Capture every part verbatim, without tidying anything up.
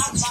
Nah,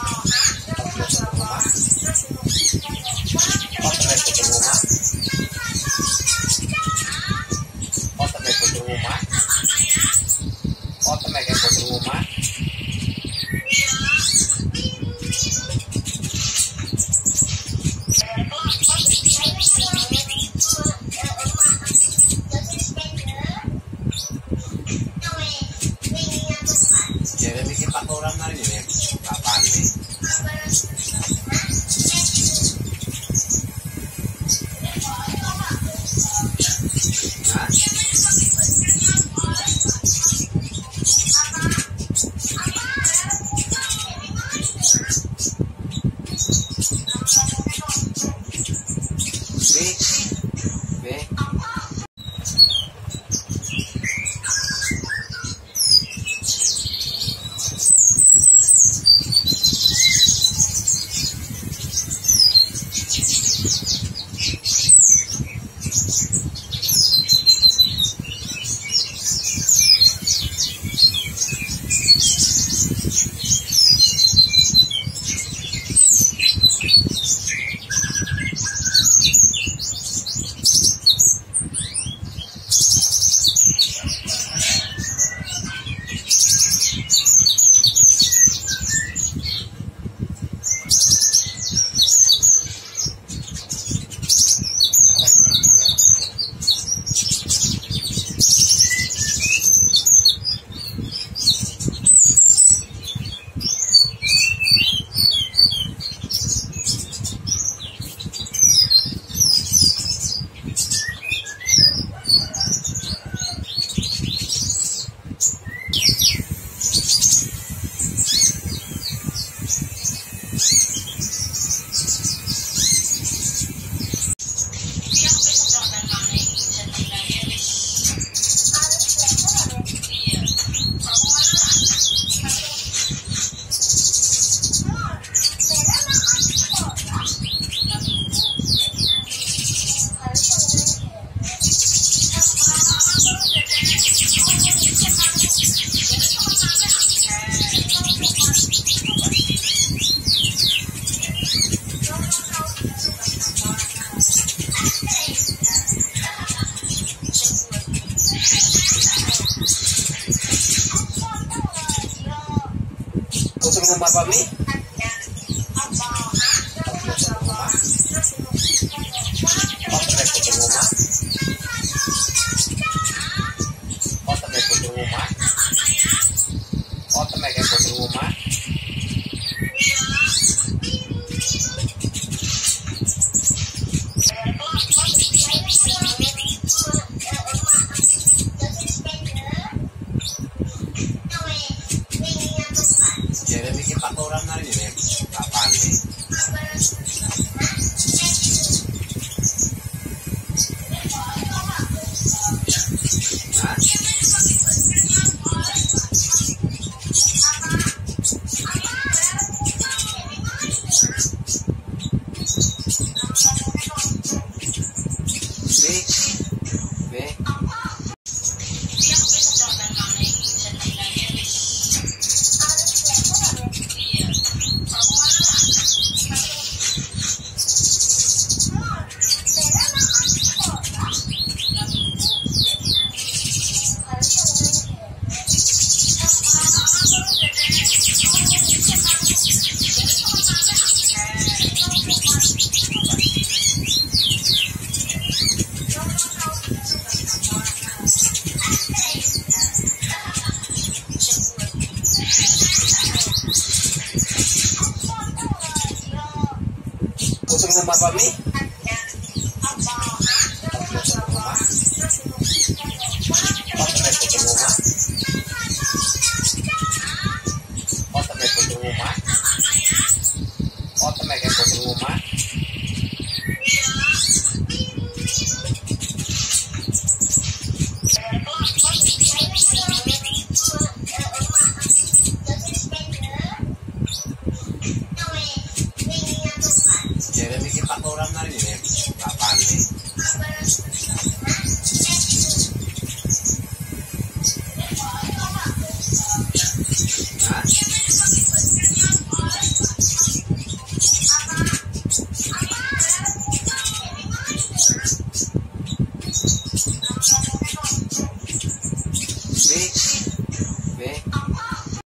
Nih